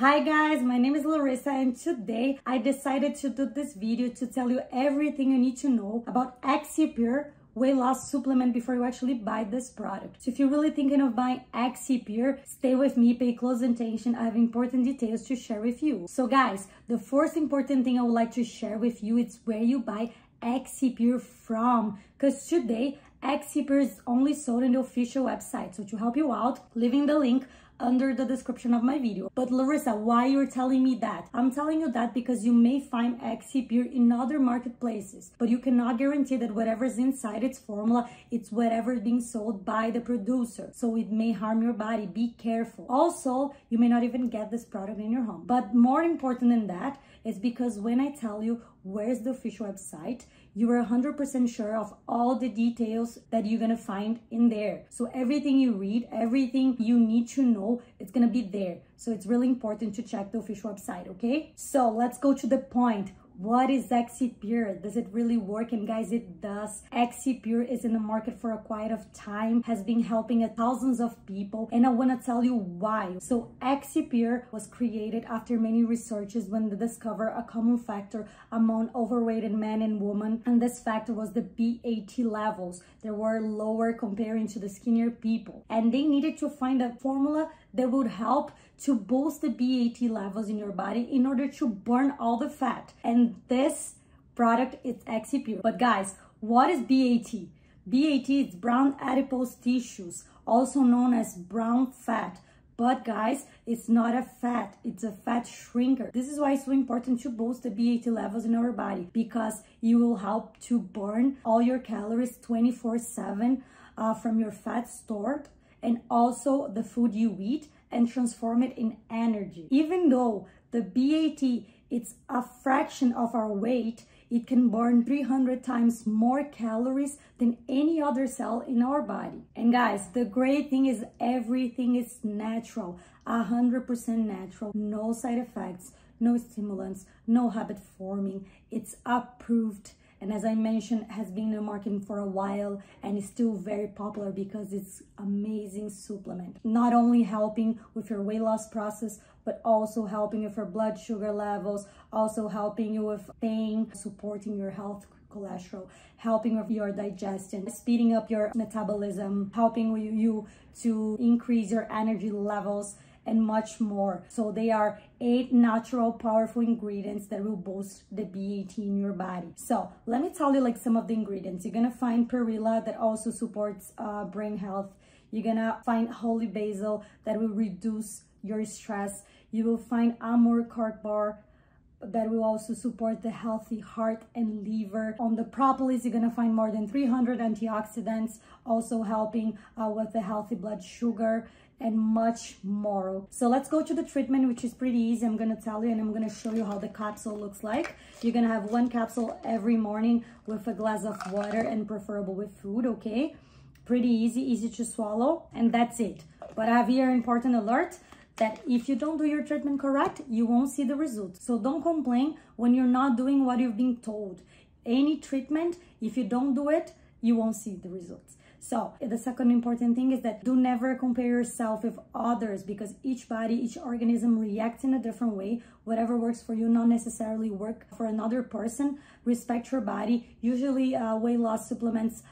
Hi guys, my name is Larissa and today I decided to do this video to tell you everything you need to know about Exipure weight loss supplement before you actually buy this product. So if you're really thinking of buying Exipure, stay with me, pay close attention. I have important details to share with you. So guys, the first important thing I would like to share with you is where you buy Exipure from, because today Exipure is only sold on the official website. So to help you out, leaving the link under the description of my video. But Larissa, why you're telling me that? I'm telling you that because you may find Exipure in other marketplaces, but you cannot guarantee that whatever's inside its formula, it's whatever being sold by the producer. So it may harm your body, be careful. Also, you may not even get this product in your home. But more important than that is because when I tell you where's the official website, you are 100% sure of all the details that you're gonna find in there. So everything you read, everything you need to know, it's gonna be there. So it's really important to check the official website, okay? So let's go to the point. What is Exipure? Does it really work? And guys, it does. Exipure is in the market for quite a time, has been helping thousands of people, and I want to tell you why. So Exipure was created after many researches when they discover a common factor among overweight men and women, and this factor was the BAT levels. They were lower comparing to the skinnier people, and they needed to find a formula that would help to boost the BAT levels in your body in order to burn all the fat. And this product is Exipure. But guys, what is BAT? BAT is brown adipose tissues, also known as brown fat. But guys, it's not a fat, it's a fat shrinker. This is why it's so important to boost the BAT levels in our body, because you will help to burn all your calories 24/7 from your fat store, and also the food you eat, and transform it in energy. Even though the BAT, it's a fraction of our weight, it can burn 300 times more calories than any other cell in our body. And guys, the great thing is everything is natural, 100% natural, no side effects, no stimulants, no habit forming, it's approved. And as I mentioned, has been in the market for a while and is still very popular because it's amazing supplement. Not only helping with your weight loss process, but also helping with your blood sugar levels, also helping you with pain, supporting your health, cholesterol, helping with your digestion, speeding up your metabolism, helping you to increase your energy levels, and much more. So they are 8 natural powerful ingredients that will boost the BAT in your body. So let me tell you like some of the ingredients. You're gonna find perilla that also supports brain health. You're gonna find holy basil that will reduce your stress. You will find amur cork bark that will also support the healthy heart and liver. On the propolis, you're gonna find more than 300 antioxidants, also helping with the healthy blood sugar, and much more. So let's go to the treatment, which is pretty easy. I'm gonna tell you and I'm gonna show you how the capsule looks like. You're gonna have one capsule every morning with a glass of water and preferable with food, okay? Pretty easy, easy to swallow, and that's it. But I have here an important alert that if you don't do your treatment correct, you won't see the results. So don't complain when you're not doing what you've been told. Any treatment, if you don't do it, you won't see the results. So the second important thing is that do never compare yourself with others, because each body, each organism reacts in a different way. Whatever works for you, not necessarily work for another person. Respect your body. Usually weight loss supplements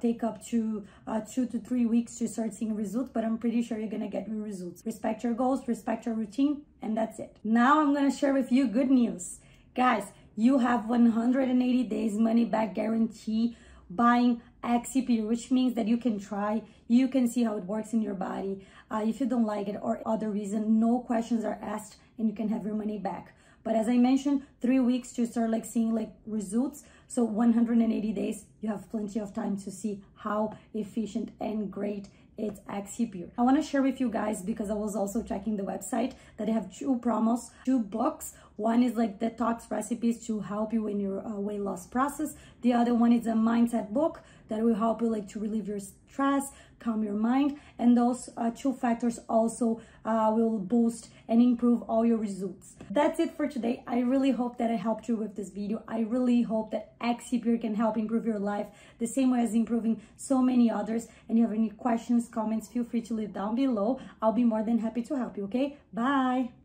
take up to 2 to 3 weeks to start seeing results, but I'm pretty sure you're gonna get your results. Respect your goals, respect your routine, and that's it. Now I'm gonna share with you good news. Guys, you have 180 days money back guarantee buying Exipure, which means that you can try, you can see how it works in your body. If you don't like it or other reason, no questions are asked and you can have your money back. But as I mentioned, 3 weeks to start like seeing like results. So 180 days, you have plenty of time to see how efficient and great it's Exipure. I want to share with you guys, because I was also checking the website, that they have two promos, two books. One is like detox recipes to help you in your weight loss process. The other one is a mindset book that will help you like to relieve your stress, calm your mind, and those two factors also will boost and improve all your results. That's it for today. I really hope that I helped you with this video. I really hope that Exipure can help improve your life the same way as improving so many others. And if you have any questions, comments, feel free to leave down below. I'll be more than happy to help you, okay? Bye!